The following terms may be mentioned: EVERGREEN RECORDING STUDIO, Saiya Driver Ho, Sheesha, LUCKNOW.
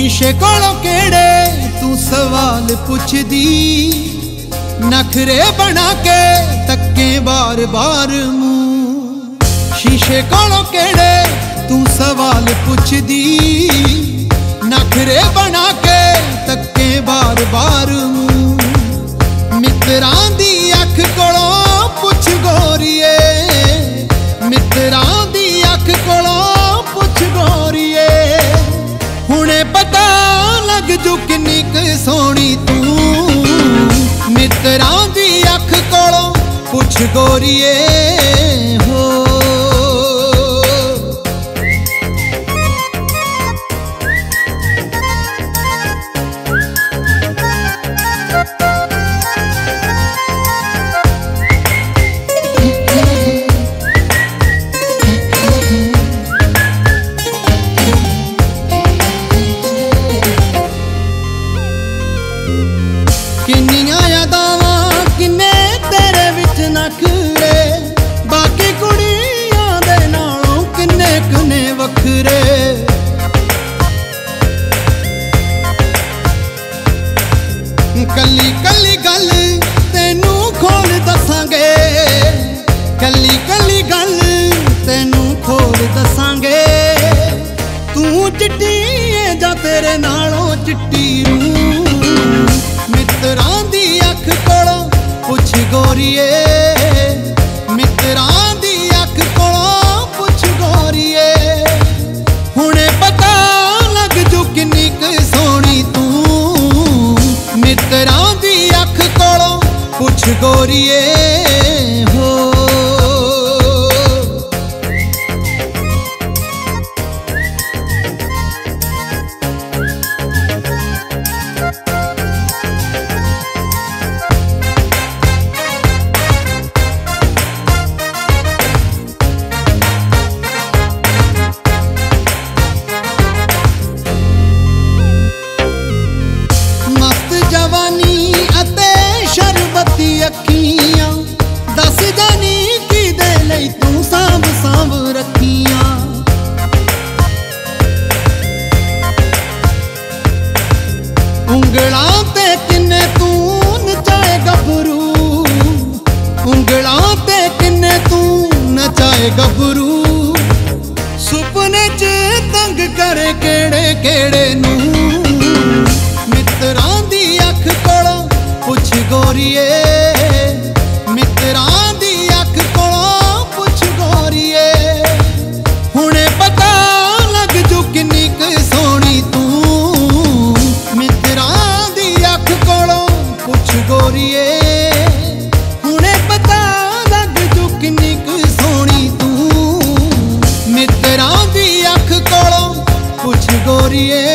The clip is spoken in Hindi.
शीशे कोलों केड़े तू सवाल पुछदी, नखरे बना के तक्के बार बार मुंह। शीशे कोलों केड़े तू सवाल पुछदी, नखरे बना के तक्के बार बार मुंह। मित्रां दी अख कोलों पुछ गोरिए, मित्रां दी अख कोलों पुछ गोरिए। हुणे पता लग जू किन्नी क सोहणी तू, मित्रां दी अख कोलों पुछ गोरिए हो। किन्नियां यादां किन्ने तेरे विच नखरे, बाकी कुड़ियां दे नालों किन्ने किन्ने वखरे। कली कली गल तेनू खोल दसांगे, कली कली गल तेनू खोल दसांगे। तू चिट्टी है जा तेरे नालों चिट्टी रूह, मित्रां दी अख कोलों पुछ गोरिए, मित्रां दी अख कोलों पुछ गोरिए। हुणे पता लग जू किन्नी क सोहणी तू, मित्रां दी अख कोलों पुछ गोरिए हो। उंगलां ते किन्ने तू नचाए गबरू, उंगलां ते किन्ने तू नचाए गबरू। सुपने च तंग करे केड़े केड़े नू, मित्रां दी अख कोलों पुछ गोरिए, मित्रां दी अख कोलों पुछ गोरिए। हुणे पता लग जू किन्नी क सोहणी तू, हुणे पता लग जू किन्नी क सोहणी तू, मित्रां दी अख कोलों पुछ गोरिए।